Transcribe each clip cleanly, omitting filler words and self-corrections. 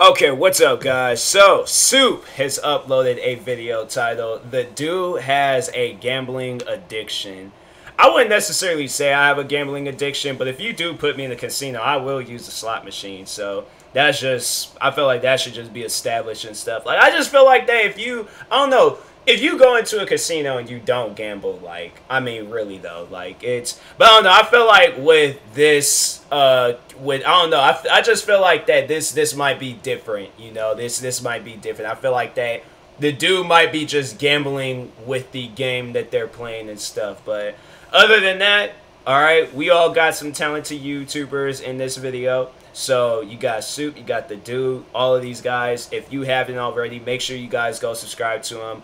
Okay, what's up guys? So Soup has uploaded a video titled "The Dude Has a Gambling Addiction." I wouldn't necessarily say I have a gambling addiction, but if you do put me in the casino, I will use the slot machine. So that's just, I feel like that should just be established and stuff. Like, I just feel like that if you, I don't know, if you go into a casino and you don't gamble, like, I mean, really though, like, it's, but I don't know, I feel like with this, I just feel like that this might be different, you know, this might be different. I feel like that the dude might be just gambling with the game that they're playing and stuff, but other than that, alright, we all got some talented YouTubers in this video. So you got Soup, you got TheDooo, all of these guys. If you haven't already, make sure you guys go subscribe to them.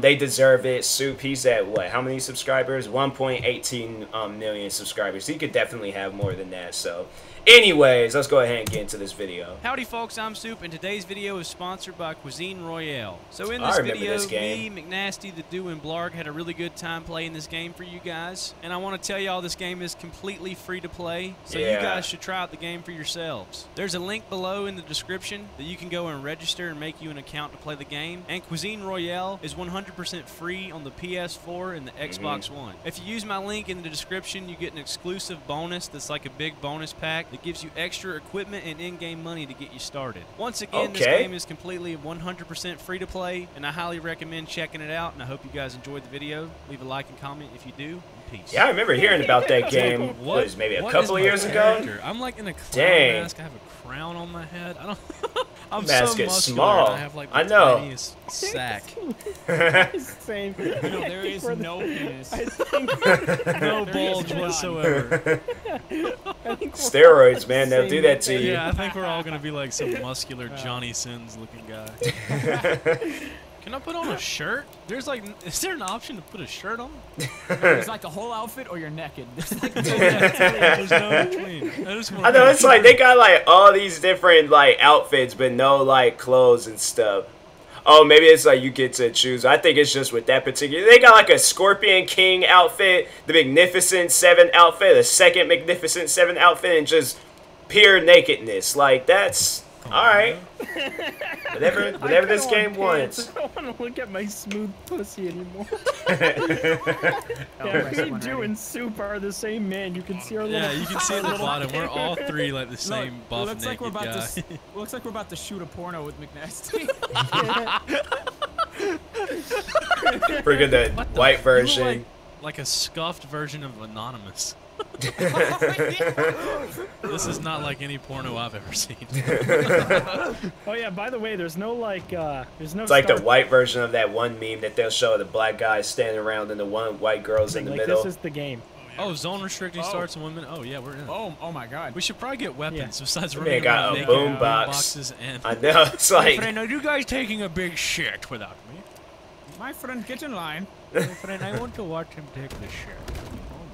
They deserve it. Soup, he's at what? How many subscribers? 1.18 million subscribers. He could definitely have more than that. So anyways, let's go ahead and get into this video. Howdy folks, I'm Soup, and today's video is sponsored by Cuisine Royale. So in this video, me, McNasty, TheDooo, and Blarg had a really good time playing this game for you guys. And I want to tell y'all this game is completely free to play, so you guys should try out the game for yourselves. There's a link below in the description that you can go and register and make you an account to play the game. And Cuisine Royale is 100% free on the PS4 and the Xbox One. If you use my link in the description, you get an exclusive bonus that's like a big bonus pack that gives you extra equipment and in-game money to get you started. Once again, this game is completely 100% free to play, and I highly recommend checking it out, and I hope you guys enjoyed the video. Leave a like and comment if you do. Peace. Yeah, I remember hearing about that game was maybe a couple of years ago. I'm like in a clown mask. I have a crown on my head. I don't I'm mask so is small. I have like the tiniest sack. Same. No, there is no penis. No bulge whatsoever. Steroids, man, they'll do that to you. Yeah, I think we're all gonna be like some muscular Johnny Sins looking guy. Can I put on a shirt? There's like, is there an option to put a shirt on? There's like the whole outfit or you're naked. There's like there's no between. I know, it's like they got like all these different like outfits, but no like clothes and stuff. Oh, maybe it's like you get to choose. I think it's just with that particular. They got like a Scorpion King outfit, the Magnificent Seven outfit, the second Magnificent Seven outfit, and just pure nakedness. Like that's. All right. Whatever this game wants. I don't want to look at my smooth pussy anymore. You do and Soup are the same man. You can see our little. Yeah, you can see the bottom. We're all three like the same buff naked like we're about guy. To, looks like we're about to shoot a porno with McNasty. Pretty good that white version. Like a scuffed version of Anonymous. This is not like any porno I've ever seen. Oh yeah, by the way, there's no like there's no. It's like the white version of that one meme that they'll show the black guys standing around and the one white girl's in the like, middle. This is the game. Oh, zone restricting starts in 1 minute. Oh yeah, we're in. Oh my god. We should probably get weapons besides running around naked boomboxes and. I know. It's like. My friend, are you guys taking a big shit without me? My friend, get in line. My friend, I want to watch him take the shit.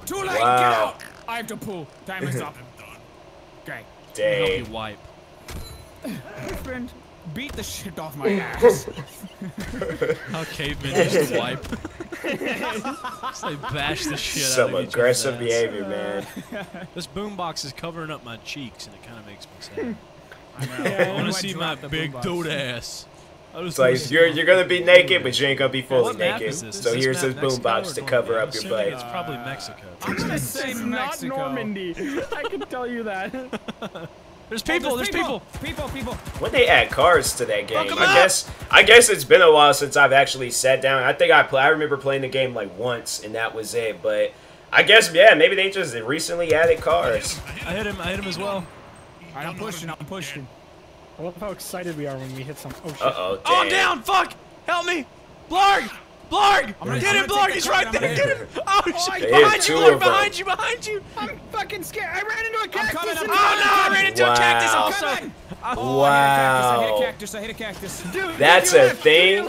Too late, get out! I have to pull. Time is up. Okay. Dang. Help you wipe. My friend, beat the shit off my ass. How cavemen used to wipe. Just like bash the shit out of each other's ass. Some aggressive behavior, man. This boombox is covering up my cheeks, and it kind of makes me sad. I want to see my big dude ass. It's like you're gonna be naked, but you ain't gonna be fully naked. So here's this boombox to cover up your butt. It's probably Mexico. I'm gonna say not Normandy. I can tell you that. There's people. There's people. People. When they add cars to that game, I guess it's been a while since I've actually sat down. I think I remember playing the game like once, and that was it. But I guess maybe they just recently added cars. I hit him. I hit him as well. I'm pushing. I'm pushing. I love how excited we are when we hit some. Oh shit. Oh, damn. Oh, I'm down! Fuck! Help me! Blarg! Blarg! Get him, Blarg! He's right there! Get him! Oh shit! Behind you, Blarg! Behind you! Behind you! I'm fucking scared! I ran into a cactus! Oh no! I ran into a cactus! I'm coming! Oh, wow! I hit a cactus! I hit a cactus! Dude! That's a thing?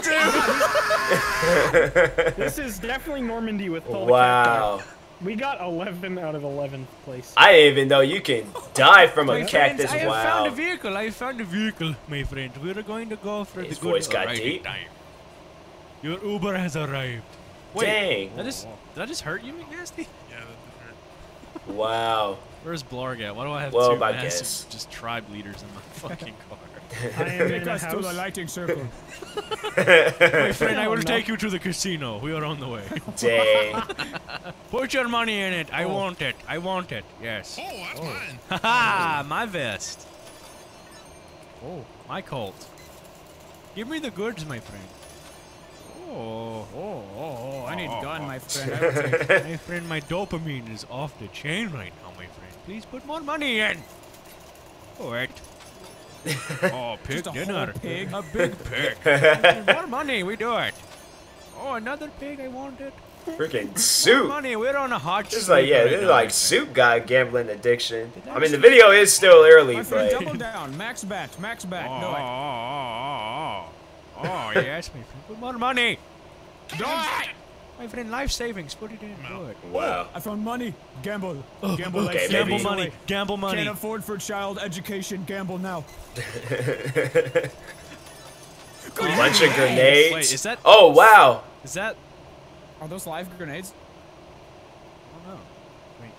This is definitely Normandy with Paul. Wow. We got 11 out of 11th place. I didn't even know you can die from a cactus. Wow. I found a vehicle. I found a vehicle, my friend. We're going to go for the good time. Your Uber has arrived. Wait, dang. Did I just hurt you, McNasty? Yeah, that hurt. Wow. Where's Blarg at? Why do I have two massive just tribe leaders in my fucking car? I am in a house. To the lighting circle. My friend, I will take you to the casino. We are on the way. Dang. Put your money in it. I want it. I want it. Yes. Oh, that's mine. Haha, my vest. Oh, my Colt. Give me the goods, my friend. Oh, I need a gun, my friend. My friend, my dopamine is off the chain right now, my friend. Please put more money in. All right. Oh, pig dinner. Pig. A big pig. More money, we do it. Oh, another pig, I want it. Freaking soup. More money, we're on a hot just like, yeah, this is like soup guy gambling addiction. I mean, the video is still early, my friend, but... Double down, max bats, max bat. Oh, no, yes, my friend. Put more money. Die! My friend, life savings, put it in. No. Wow. I found money. Gamble. Gamble like okay, gamble money. Gamble money. Can't afford for child education. Gamble now. Bunch of grenades. Wait, is that? Oh, wow. Is that? Are those live grenades? I don't know.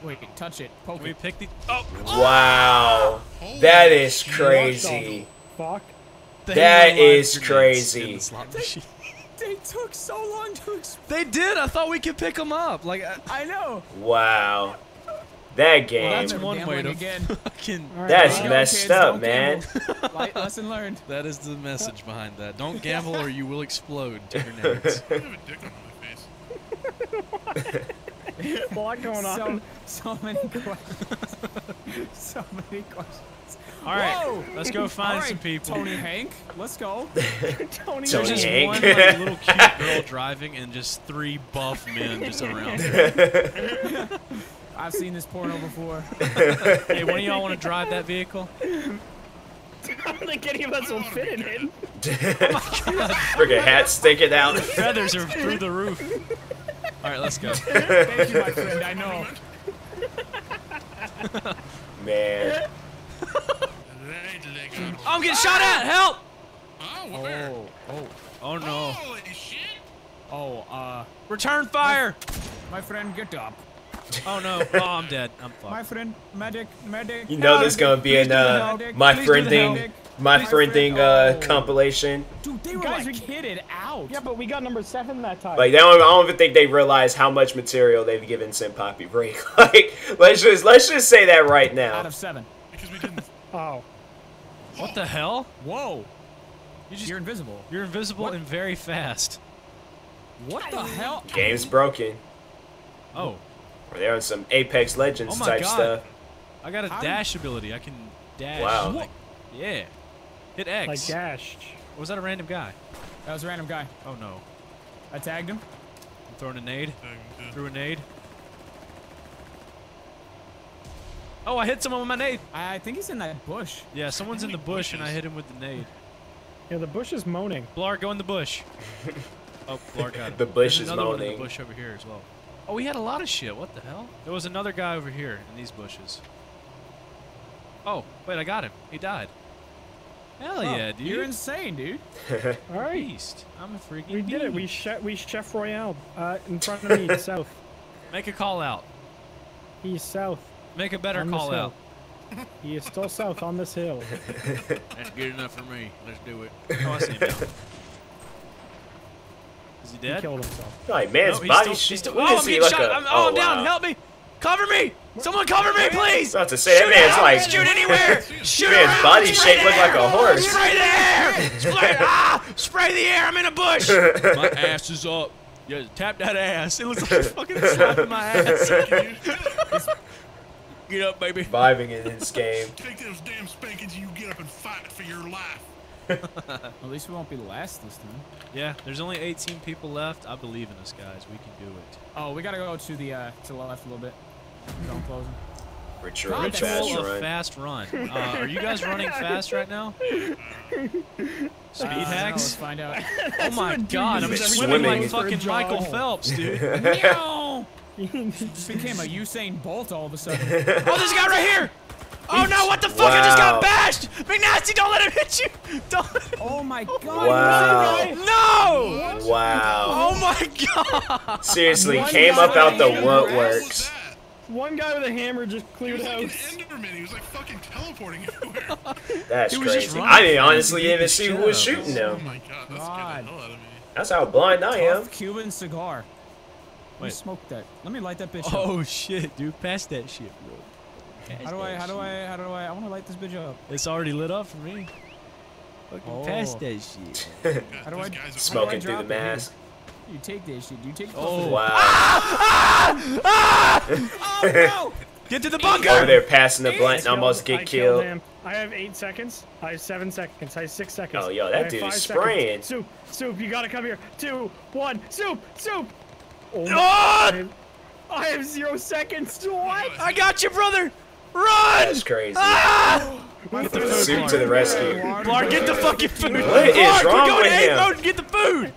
Wait, touch it. Poke it. Pick the... Oh. Wow. Oh. That is crazy. Fuck. That is crazy. They took so long to explain. They did. I thought we could pick them up. Like I know. Wow. That game. Well, that's one way to again. Right, that's messed up, man. Light lesson learned. That is the message behind that. Don't gamble or you will explode to your nets. I have a dick on my face. What? What going on? So many questions. So many questions. All right, let's go find some people. Tony Hank, let's go. Tony just Hank. One like, little cute girl driving and just three buff men just around her. I've seen this porno before. Hey, one of y'all want to drive that vehicle? I don't think any of us will fit in it. Oh my God. Freaking hat sticking out. The feathers are through the roof. All right, let's go. Thank you, my friend, I know. Man. I'm getting shot at! Help! Oh no! Holy shit! Return fire! My friend, get up! Oh no! Oh, I'm dead. I'm fucked. My friend, medic. You know this gonna be an my friending compilation. Dude, they were guys like kitted out. Yeah, but we got number 7 that time. Like, I don't even think they realize how much material they've given Saint Poppy Rick. Like, let's just say that right now. Out of 7. Because we didn't. Oh. What the hell? Whoa! You're invisible. You're invisible and very fast. What the hell? Game's broken. Oh. Or they're on some Apex Legends type stuff. I got a dash ability. I can dash. Wow. Like, yeah. Hit X. Like dashed. Or was that a random guy? That was a random guy. Oh no. I tagged him. I'm throwing a nade. Threw a nade. Oh, I hit someone with my nade. I think he's in that bush. Yeah, someone's in the bush and I hit him with the nade. Yeah, the bush is moaning. Blarg, go in the bush. Oh, Blarg got him. The bush is moaning. There's another one in the bush over here as well. Oh, we had a lot of shit. What the hell? There was another guy over here in these bushes. Oh, wait, I got him. He died. Hell yeah, dude. You're insane, dude. All right. Beast. I'm a freaking We did it. We Chef Royale in front of me, south. Make a call out. He's south. Make a better call out. He is still south on this hill. That's good enough for me. Let's do it. Oh, I see him now. Is he dead? He killed himself. Like, man's body shit. Oh, I'm getting shot. I'm down. Help me. Cover me. Someone cover me, please. I was about to say, that man's like... Shoot anywhere. Shoot around. Man's body shape looked like a horse. Spray the air. Spray, spray the air. I'm in a bush. My ass is up. Yeah, tap that ass. It looks like fucking slapping my ass. Get up, baby. Vibing in this game. Take those damn spankings and you get up and fight for your life. At least we won't be last this time. Yeah, there's only 18 people left. I believe in us, guys. We can do it. Oh, we gotta go to the left a little bit. Don't close them. Ritual of fast run. Are you guys running fast right now? Speed hacks? Let's find out. Oh my God, I'm swimming like fucking Michael Phelps, dude. No! Became a Usain Bolt all of a sudden. Oh, there's a guy right here! Oh no, what the fuck? Wow. I just got bashed! McNasty, don't let him hit you! Don't. Oh my God! Wow. No! Wow. Oh my God! Seriously, came up out the woodworks. One guy with a hammer just cleared out. He was like an Enderman. He was like fucking teleporting everywhere. That's crazy. I honestly didn't even see who was shooting him. Oh my god, that's scared the hell out of me. That's how blind I am. Cuban cigar. Wait. Smoke that. Let me light that bitch up. Oh shit, dude, pass that shit, bro. How do I want to light this bitch up? It's already lit up for me. Fucking pass that shit. How do I smoking through the mask? You take that shit. You take. Oh wow! Ah! Ah! Ah! Oh no! Get to the bunker! Over there, passing the blunt, and almost get killed. I have 8 seconds. I have 7 seconds. I have 6 seconds. Oh yo, that dude's spraying. Soup, soup, you gotta come here. 2, 1, soup, soup. Oh! I have 0 seconds. What? I got you, brother. Run! That's crazy. Ah! Soup to the rescue. Blarg, get the fucking food. What is wrong with him? We're going to A road and get the food.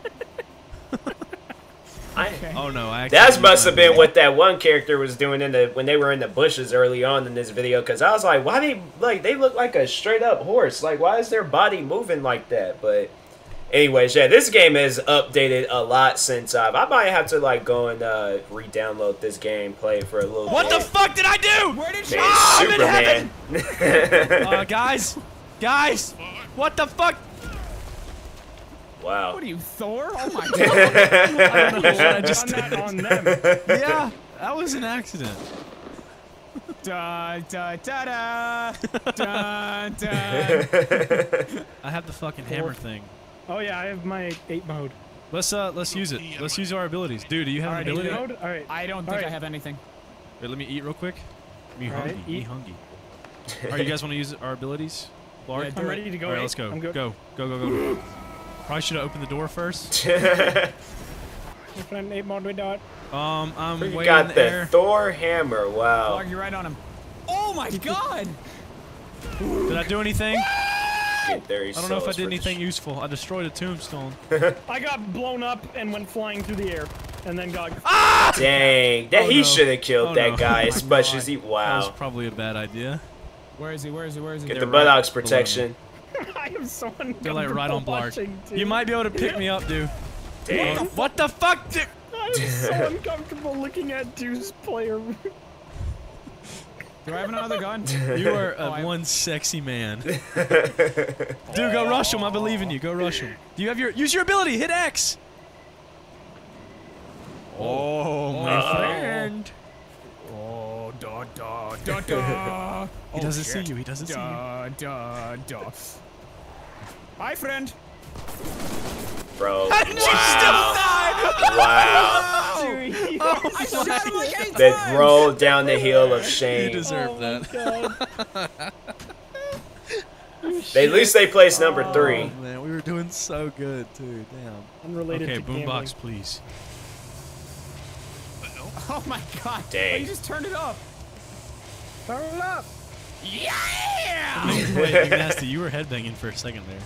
Oh no! That must have been what that one character was doing in when they were in the bushes early on in this video. Cause I was like, why they look like a straight up horse? Like, why is their body moving like that? But anyways, yeah, this game has updated a lot since I might have to like go and re-download this game, play it for a little. What the fuck did I do? Where did you? Man, I'm in heaven. Guys, what the fuck? Wow. What are you, Thor? Oh my god. I don't know what I just did. On them. Yeah, that was an accident. Da da da da. Da da. I have the fucking hammer thing. Oh yeah, I have my 8 mode. Let's use it. Let's use our abilities. Dude, do you have an ability? All right. I don't think I have anything. Wait, let me eat real quick. Me hungry. Me hungry. All right, you guys want to use our abilities? Blarg? I'm ready to go. All right, let's go. Go. Probably should have opened the door first. I'm way got in the air. Thor hammer. Wow. Blarg, you're right on him. Oh my god! Did I do anything? I don't know if I did anything useful. I destroyed a tombstone. I got blown up and went flying through the air, and then got. Ah! Dang! That he should have killed that guy as much as he. Wow. That was probably a bad idea. Where is he? Where is he? Where is he? Get the buttocks protection. I am so uncomfortable like right on watching, dude. You might be able to pick me up, dude. Damn. What the fuck, dude? I am so uncomfortable looking at Doo's player. Do I have another gun? You are one sexy man. Dude, go rush him. I believe in you. Go rush him. Do you have your... Use your ability. Hit X. Oh, my friend. Oh, da, da, da, da. He doesn't see you. He doesn't see you. Da, da. Hi, friend. Bro. How did you still die? Wow. Oh, I shot him like 8 times. That rolled down the hill of shame. You deserve that. At least they placed number 3. Man, we were doing so good, too. Damn. Unrelated to gambling. Okay, boombox, please. Oh my god. Dang. You just turned it up. Turn it up. Yeah! Wait, McNasty, you were headbanging for a second there.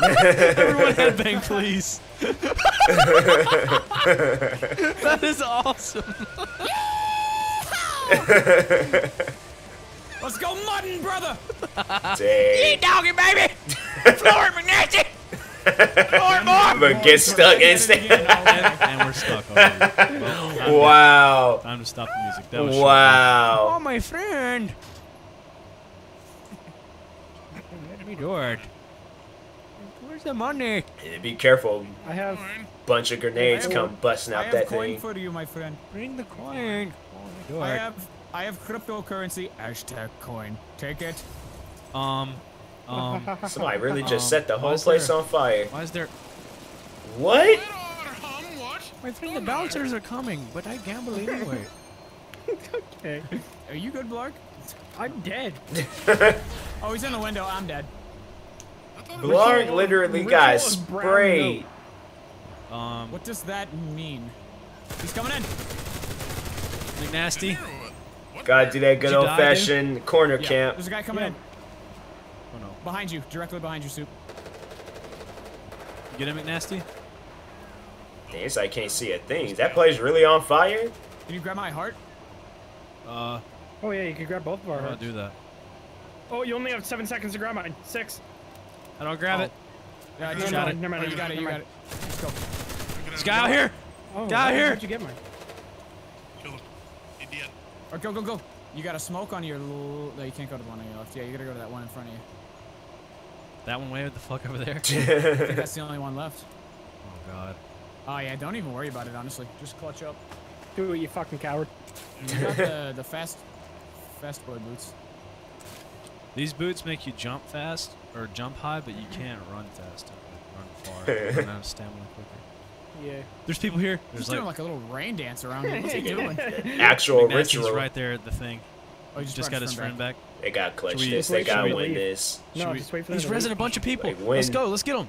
Everyone headbang, please. That is awesome. Let's go mudding, brother. Dang. Eat doggy, baby. Floor it, McNasty. Floor it more. But get stuck instant. And we're stuck already. Well, wow. Time to stop the music. That was short. Oh, my friend. Let me do it. Where's the money? Be careful. I have a bunch of grenades come busting out that thing. I have coin for you, my friend. Bring the coin. Oh, I have cryptocurrency. Hashtag coin. Take it. Somebody really just set the whole place on fire. Why is there... What? My friend, the bouncers are coming, but I gamble anyway. Okay. Are you good, Blarg? I'm dead. Oh, he's in the window. I'm dead. Blarg literally got sprayed. What does that mean? He's coming in. McNasty. Gotta do that good old-fashioned corner camp. There's a guy coming in. Oh no! Behind you, directly behind you, Soup. You get him, McNasty. Dang, it's like I can't see a thing. That place really on fire. Can you grab my heart? Oh yeah, you can grab both of our hearts. I'll do that. Oh, you only have 7 seconds to grab mine. 6. I don't grab it. Yeah, I just got it. Never mind. You got it. You got it. Let's go. There's a guy out here. Guy out here. Did you get mine? Kill him. Idiot. Or go, go, go. You got a smoke on your... No, you can't go to the one on your left. Yeah, you gotta go to that one in front of you. That one way the fuck over there? I think that's the only one left. Oh, God. Oh, yeah, don't even worry about it, honestly. Just clutch up. Do it, you fucking coward. You got the fast boy boots. These boots make you jump fast, or jump high, but you can't run fast. Run far. You don't have stamina quicker. Yeah. There's people here. He's doing like a little rain dance around him. What's he doing? Actual ritual. Right there at the thing. Oh, he just got his friend back. They got clutch this. They got win this. No, just wait for that. He's rezzing a bunch of people. Let's go. Let's get him.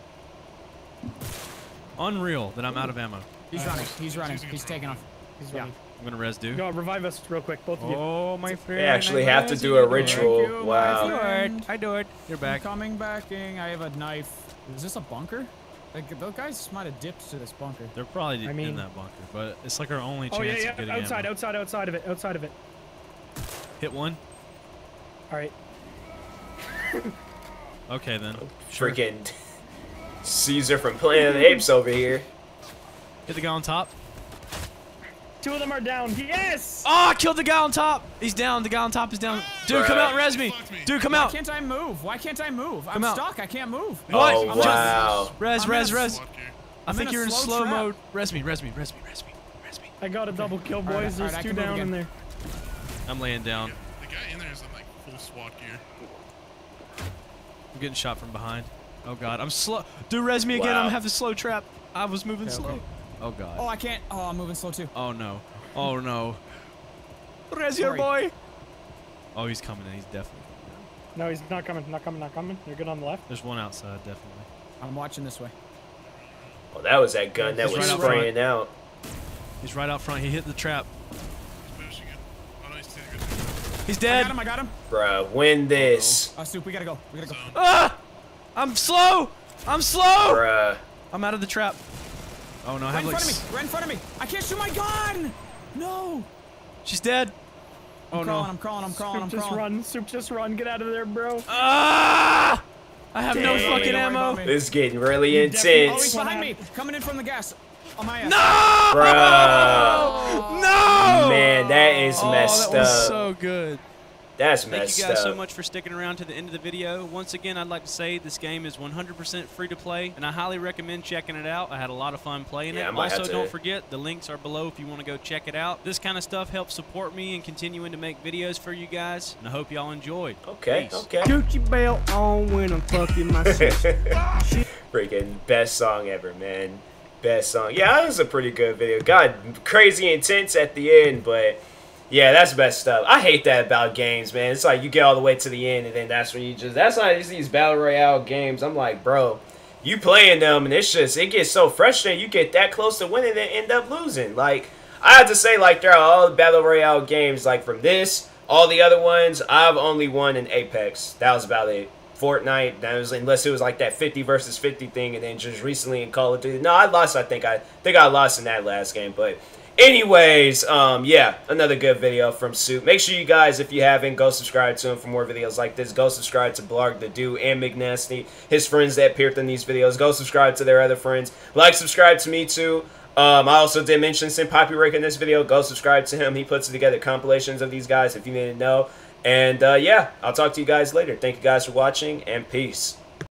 Unreal that I'm out of ammo. He's running. He's running. He's taking off. He's running. I'm gonna res dude. No, revive us real quick, both of you. Oh, my friend. They actually have to do a ritual. You, wow. I do it. You're back. I'm coming backing. I have a knife. Is this a bunker? Like, those guys might have dipped to this bunker. They're probably in that bunker, but it's like our only chance of getting ammo. Outside of it, Hit one. All right. Okay, then. Sure. Freaking Caesar from Planet of the Apes over here. Hit the guy on top. Two of them are down. Yes! Oh, I killed the guy on top. He's down. The guy on top is down. Dude, come out and res me. Dude, come out. Why can't I move? Why can't I move? I'm stuck. I can't move. What? Oh, wow. Res. I think you're in slow mode. Res me. I got a double kill, boys. There's two down in there. I'm laying down. The guy in there is in like full SWAT gear. I'm getting shot from behind. Oh, God. I'm slow. Dude, res me again. I'm having a slow trap. I was moving slow. Oh, God. Oh, I can't. Oh, I'm moving slow, too. Oh, no. Oh, no. Res your boy. Oh, he's coming in. He's definitely coming in. No, he's not coming. Not coming. You're good on the left. There's one outside, definitely. I'm watching this way. Well, that was that gun that was spraying out. He's right out front. He hit the trap. He's dead. I got him. Bruh, win this. Oh, Soup, we gotta go. Ah! I'm slow! Bruh. I'm out of the trap. Oh no, I have like... Right in front of me! I can't shoot my gun! No! She's dead. Oh no. I'm crawling. Soup, just run. Get out of there, bro. Ah! I have no fucking ammo. This is getting really intense. Oh, he's behind me. Coming in from the gas. On my ass. No! Bro! No! Man, that is messed up. That was so good. That's messed up. Thank you guys so much for sticking around to the end of the video. Once again, I'd like to say this game is 100% free to play, and I highly recommend checking it out. I had a lot of fun playing it. Also, don't forget, the links are below if you want to go check it out. This kind of stuff helps support me and continuing to make videos for you guys, and I hope y'all enjoyed. Okay, peace. Okay. Gucci belt on when I'm fucking my sister. Freaking best song ever, man. Best song. Yeah, that was a pretty good video. God, crazy intense at the end, but... Yeah, that's messed up. I hate that about games, man. It's like you get all the way to the end, and then that's when you just... That's not just these Battle Royale games. I'm like, bro, you playing them, and it's just... It gets so frustrating. You get that close to winning and end up losing. Like, I have to say, like, there are all the Battle Royale games. Like, from this, all the other ones, I've only won in Apex. That was about it. Fortnite, that was, unless it was like that 50 versus 50 thing, and then just recently in Call of Duty. No, I lost. I think I lost in that last game, but... Anyways, yeah, another good video from Soup. Make sure you guys, if you haven't, go subscribe to him for more videos like this. Go subscribe to Blarg, TheDooo, and McNasty, his friends that appeared in these videos. Go subscribe to their other friends. Like, subscribe to me, too. I also did mention Saint Poppy Rick in this video. Go subscribe to him. He puts together compilations of these guys, if you didn't know. And, yeah, I'll talk to you guys later. Thank you guys for watching, and peace.